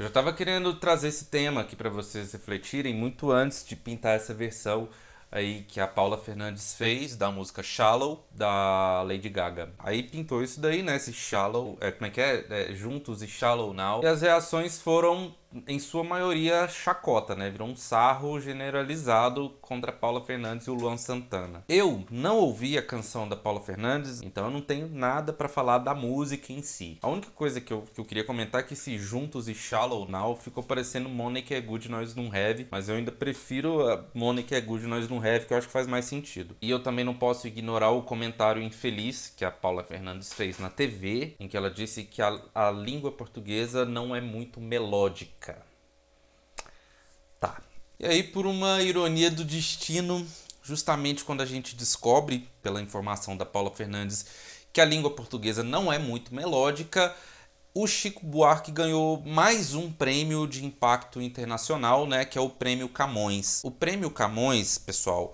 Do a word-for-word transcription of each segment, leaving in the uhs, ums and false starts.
Eu já estava querendo trazer esse tema aqui para vocês refletirem muito antes de pintar essa versão aí que a Paula Fernandes fez da música Shallow, da Lady Gaga. Aí pintou isso daí, né? Esse Shallow, é, como é que é? é? Juntos e Shallow Now. E as reações foram, em sua maioria, chacota, né? Virou um sarro generalizado contra a Paula Fernandes e o Luan Santana. Eu não ouvi a canção da Paula Fernandes, então eu não tenho nada pra falar da música em si. A única coisa que eu, que eu queria comentar é que esse Juntos e Shallow Now ficou parecendo Money Que É Good Nós Não Have, mas eu ainda prefiro a Money Que É Good Nós Não Have, que eu acho que faz mais sentido. E eu também não posso ignorar o comentário infeliz que a Paula Fernandes fez na T V, em que ela disse que a, a língua portuguesa não é muito melódica. Tá. E aí, por uma ironia do destino, justamente quando a gente descobre, pela informação da Paula Fernandes, que a língua portuguesa não é muito melódica, o Chico Buarque ganhou mais um prêmio de impacto internacional, né, que é o Prêmio Camões. O Prêmio Camões, pessoal,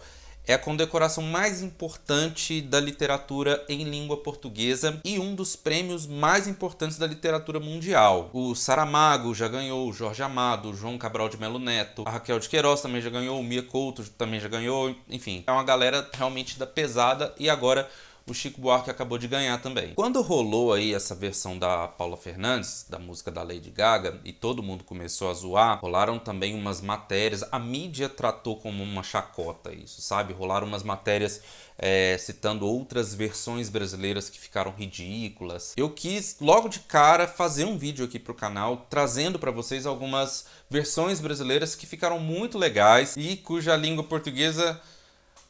é a condecoração mais importante da literatura em língua portuguesa e um dos prêmios mais importantes da literatura mundial. O Saramago já ganhou, o Jorge Amado, o João Cabral de Melo Neto, a Raquel de Queiroz também já ganhou, o Mia Couto também já ganhou, enfim. É uma galera realmente da pesada e agora o Chico Buarque acabou de ganhar também. Quando rolou aí essa versão da Paula Fernandes, da música da Lady Gaga, e todo mundo começou a zoar, rolaram também umas matérias, a mídia tratou como uma chacota isso, sabe? Rolaram umas matérias é, citando outras versões brasileiras que ficaram ridículas. Eu quis, logo de cara, fazer um vídeo aqui pro canal, trazendo pra vocês algumas versões brasileiras que ficaram muito legais e cuja língua portuguesa,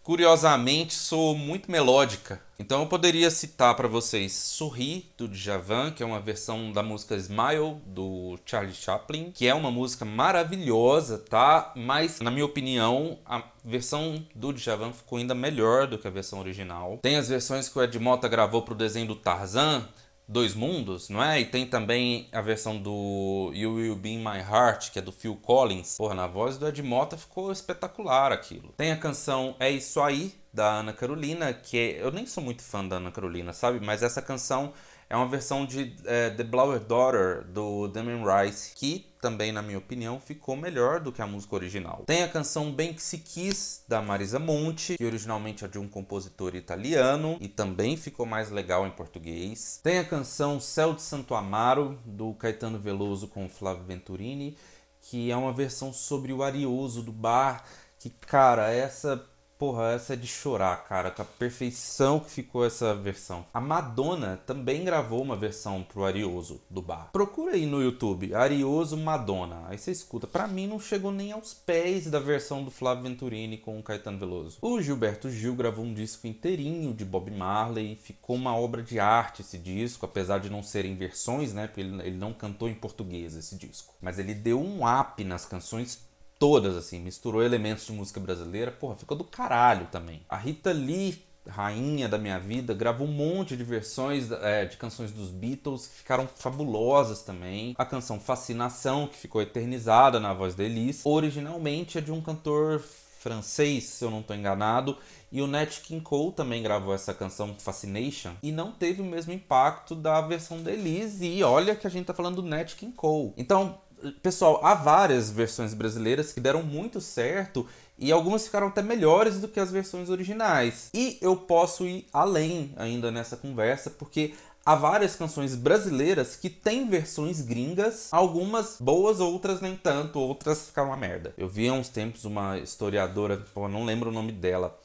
curiosamente, sou muito melódica. Então eu poderia citar para vocês Sorri, do Djavan, que é uma versão da música Smile, do Charlie Chaplin, que é uma música maravilhosa, tá? Mas, na minha opinião, a versão do Djavan ficou ainda melhor do que a versão original. Tem as versões que o Ed Motta gravou pro desenho do Tarzan, Dois Mundos, não é? E tem também a versão do You Will Be In My Heart, que é do Phil Collins. Porra, na voz do Ed Motta ficou espetacular aquilo. Tem a canção É Isso Aí, da Ana Carolina, que é... eu nem sou muito fã da Ana Carolina, sabe? Mas essa canção é uma versão de é, The Blower's Daughter, do Damien Rice, que também, na minha opinião, ficou melhor do que a música original. Tem a canção Bem Que Se Quis, da Marisa Monte, que originalmente é de um compositor italiano e também ficou mais legal em português. Tem a canção Céu de Santo Amaro, do Caetano Veloso com Flávio Venturini, que é uma versão sobre o arioso do bar, que, cara, essa... Porra, essa é de chorar, cara, com a perfeição que ficou essa versão. A Madonna também gravou uma versão pro Arioso do bar. Procura aí no YouTube, Arioso Madonna, aí você escuta. Pra mim não chegou nem aos pés da versão do Flávio Venturini com o Caetano Veloso. O Gilberto Gil gravou um disco inteirinho de Bob Marley, ficou uma obra de arte esse disco, apesar de não serem versões, né, porque ele não cantou em português esse disco. Mas ele deu um up nas canções todas, assim, misturou elementos de música brasileira, porra, ficou do caralho também. A Rita Lee, rainha da minha vida, gravou um monte de versões é, de canções dos Beatles que ficaram fabulosas também. A canção Fascinação, que ficou eternizada na voz da Elise, originalmente é de um cantor francês, se eu não tô enganado, e o Nat King Cole também gravou essa canção Fascination e não teve o mesmo impacto da versão da Elise, e olha que a gente tá falando do Nat King Cole. Então, pessoal, há várias versões brasileiras que deram muito certo e algumas ficaram até melhores do que as versões originais. E eu posso ir além ainda nessa conversa, porque há várias canções brasileiras que têm versões gringas, algumas boas, outras nem tanto, outras ficaram uma merda. Eu vi há uns tempos uma historiadora, eu não lembro o nome dela,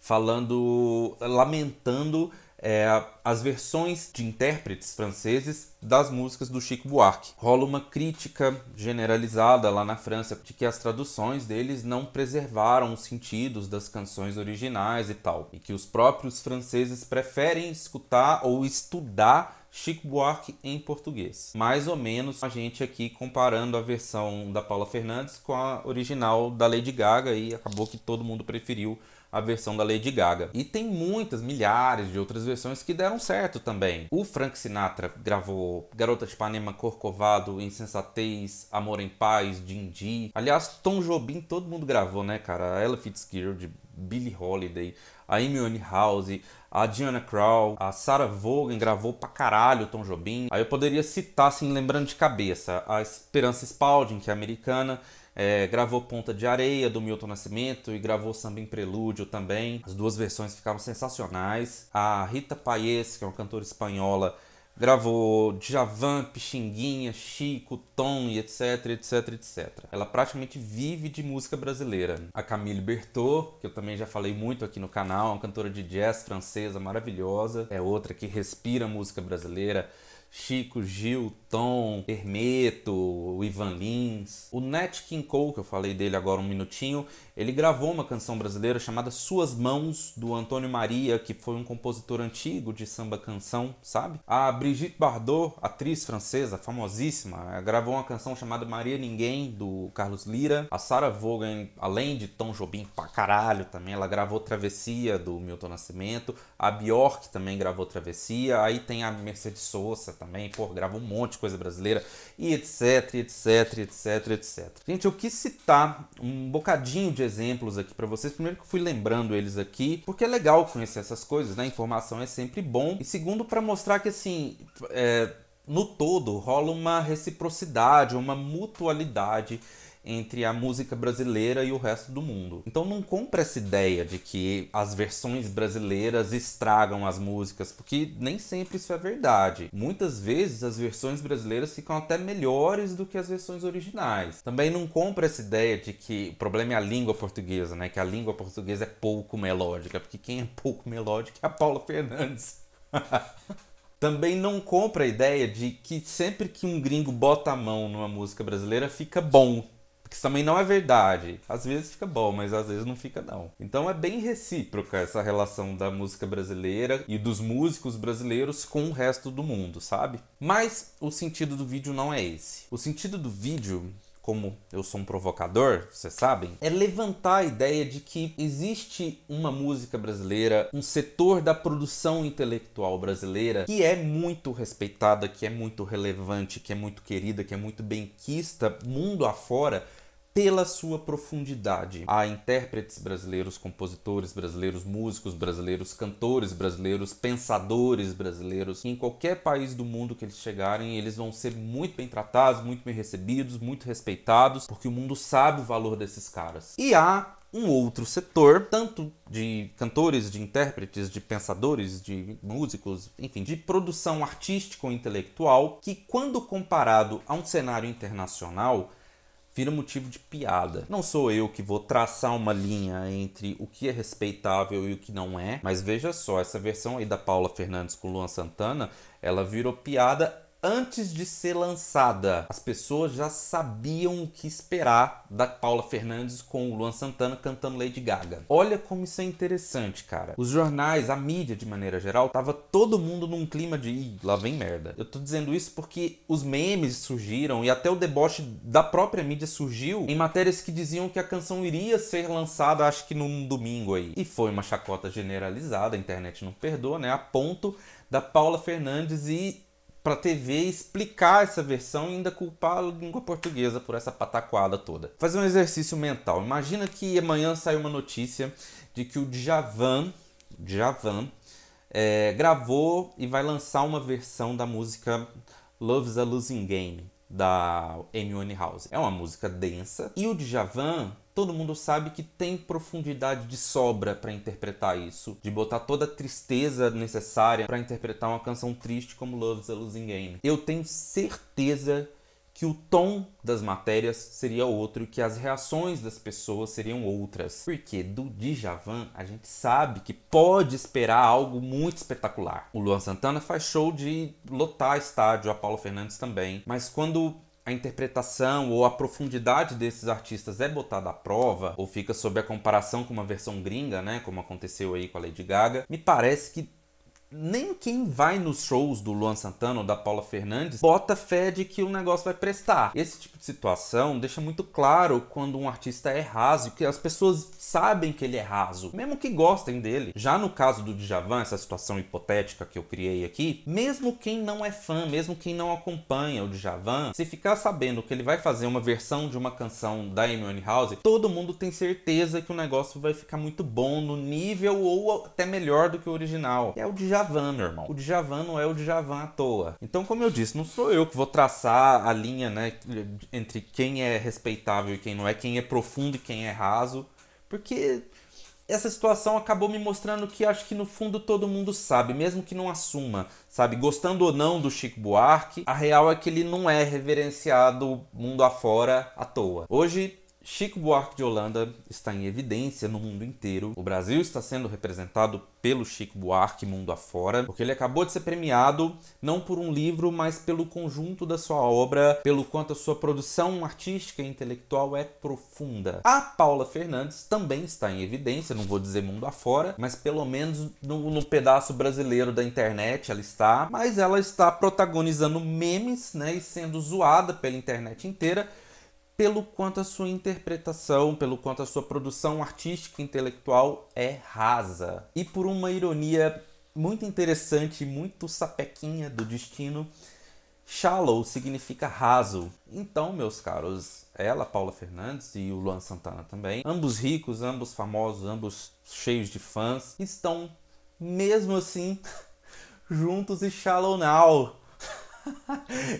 falando, lamentando É, as versões de intérpretes franceses das músicas do Chico Buarque. Rola uma crítica generalizada lá na França de que as traduções deles não preservaram os sentidos das canções originais e tal, e que os próprios franceses preferem escutar ou estudar Chico Buarque em português. Mais ou menos a gente aqui comparando a versão da Paula Fernandes com a original da Lady Gaga, e acabou que todo mundo preferiu a versão da Lady Gaga. E tem muitas, milhares de outras versões que deram certo também. O Frank Sinatra gravou Garota de Ipanema, Corcovado, Insensatez, Amor em Paz, Dindi. Aliás, Tom Jobim todo mundo gravou, né, cara? A Ella Fitzgerald, Billie Holiday, a Amy Winehouse, a Diana Krall, a Sarah Vaughan gravou pra caralho Tom Jobim. Aí eu poderia citar, assim, lembrando de cabeça, a Esperança Spalding, que é americana, é, gravou Ponta de Areia, do Milton Nascimento, e gravou Samba em Prelúdio também. As duas versões ficaram sensacionais. A Rita Payés, que é uma cantora espanhola, gravou Djavan, Pixinguinha, Chico, Tom e etc, etc, et cetera. Ela praticamente vive de música brasileira. A Camille Berthaud, que eu também já falei muito aqui no canal, é uma cantora de jazz francesa maravilhosa. É outra que respira música brasileira. Chico, Gil, Tom, Hermeto, o Ivan Lins. O Nat King Cole, que eu falei dele agora um minutinho, ele gravou uma canção brasileira chamada Suas Mãos, do Antônio Maria, que foi um compositor antigo de samba canção, sabe? A Brigitte Bardot, atriz francesa, famosíssima, gravou uma canção chamada Maria Ninguém, do Carlos Lira. A Sarah Vaughan, além de Tom Jobim pra caralho também, ela gravou Travessia, do Milton Nascimento. A Bjork também gravou Travessia. Aí tem a Mercedes Sosa também, pô, grava um monte de coisa brasileira, e etc, etc, etc, et cetera. Gente, eu quis citar um bocadinho de exemplos aqui pra vocês. Primeiro que eu fui lembrando eles aqui, porque é legal conhecer essas coisas, né? Informação é sempre bom. E segundo, pra mostrar que, assim, é, no todo rola uma reciprocidade, uma mutualidade entre a música brasileira e o resto do mundo. Então não compra essa ideia de que as versões brasileiras estragam as músicas, porque nem sempre isso é verdade. Muitas vezes as versões brasileiras ficam até melhores do que as versões originais. Também não compra essa ideia de que o problema é a língua portuguesa, né? Que a língua portuguesa é pouco melódica, porque quem é pouco melódica é a Paula Fernandes. Também não compra a ideia de que sempre que um gringo bota a mão numa música brasileira fica bom. Porque isso também não é verdade. Às vezes fica bom, mas às vezes não fica não. Então é bem recíproca essa relação da música brasileira e dos músicos brasileiros com o resto do mundo, sabe? Mas o sentido do vídeo não é esse. O sentido do vídeo, como eu sou um provocador, vocês sabem, é levantar a ideia de que existe uma música brasileira, um setor da produção intelectual brasileira que é muito respeitada, que é muito relevante, que é muito querida, que é muito benquista mundo afora pela sua profundidade. Há intérpretes brasileiros, compositores brasileiros, músicos brasileiros, cantores brasileiros, pensadores brasileiros. Em qualquer país do mundo que eles chegarem, eles vão ser muito bem tratados, muito bem recebidos, muito respeitados, porque o mundo sabe o valor desses caras. E há um outro setor, tanto de cantores, de intérpretes, de pensadores, de músicos, enfim, de produção artística ou intelectual, que quando comparado a um cenário internacional, vira motivo de piada. Não sou eu que vou traçar uma linha entre o que é respeitável e o que não é, mas veja só, essa versão aí da Paula Fernandes com Luan Santana, ela virou piada antes de ser lançada. As pessoas já sabiam o que esperar da Paula Fernandes com o Luan Santana cantando Lady Gaga. Olha como isso é interessante, cara. Os jornais, a mídia de maneira geral, tava todo mundo num clima de ih, lá vem merda. Eu tô dizendo isso porque os memes surgiram e até o deboche da própria mídia surgiu em matérias que diziam que a canção iria ser lançada, acho que num domingo aí. E foi uma chacota generalizada, a internet não perdoa, né? A ponto da Paula Fernandes e pra T V explicar essa versão e ainda culpar a língua portuguesa por essa pataquada toda. Fazer um exercício mental. Imagina que amanhã saiu uma notícia de que o Djavan, Djavan é, gravou e vai lançar uma versão da música Love's a Losing Game, da Amy Winehouse. É uma música densa. E o Djavan, todo mundo sabe que tem profundidade de sobra para interpretar isso, de botar toda a tristeza necessária para interpretar uma canção triste como Love's a Losing Game. Eu tenho certeza que o tom das matérias seria outro e que as reações das pessoas seriam outras. Porque do Djavan a gente sabe que pode esperar algo muito espetacular. O Luan Santana faz show de lotar estádio, a Paula Fernandes também, mas quando a interpretação ou a profundidade desses artistas é botada à prova, ou fica sob a comparação com uma versão gringa, né, como aconteceu aí com a Lady Gaga, me parece que nem quem vai nos shows do Luan Santana ou da Paula Fernandes bota fé de que o negócio vai prestar. Esse tipo de situação deixa muito claro quando um artista é raso, que as pessoas sabem que ele é raso, mesmo que gostem dele. Já no caso do Djavan, essa situação hipotética que eu criei aqui, mesmo quem não é fã, mesmo quem não acompanha o Djavan, se ficar sabendo que ele vai fazer uma versão de uma canção da Amy Winehouse, todo mundo tem certeza que o negócio vai ficar muito bom no nível ou até melhor do que o original. É o Djavan, meu irmão. O Djavan não é o Djavan à toa. Então, como eu disse, não sou eu que vou traçar a linha, né, entre quem é respeitável e quem não é, quem é profundo e quem é raso, porque essa situação acabou me mostrando que acho que no fundo todo mundo sabe, mesmo que não assuma, sabe? Gostando ou não do Chico Buarque, a real é que ele não é reverenciado mundo afora à toa. Hoje, Chico Buarque de Holanda está em evidência no mundo inteiro. O Brasil está sendo representado pelo Chico Buarque mundo afora, porque ele acabou de ser premiado não por um livro, mas pelo conjunto da sua obra, pelo quanto a sua produção artística e intelectual é profunda. A Paula Fernandes também está em evidência, não vou dizer mundo afora, mas pelo menos no, no pedaço brasileiro da internet ela está, mas ela está protagonizando memes, né, e sendo zoada pela internet inteira, pelo quanto a sua interpretação, pelo quanto a sua produção artística e intelectual é rasa. E por uma ironia muito interessante, muito sapequinha do destino, Shallow significa raso. Então, meus caros, ela, Paula Fernandes, e o Luan Santana também, ambos ricos, ambos famosos, ambos cheios de fãs, estão, mesmo assim, juntos e Shallow Now.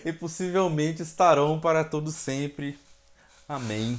E possivelmente estarão para todo sempre. Amém.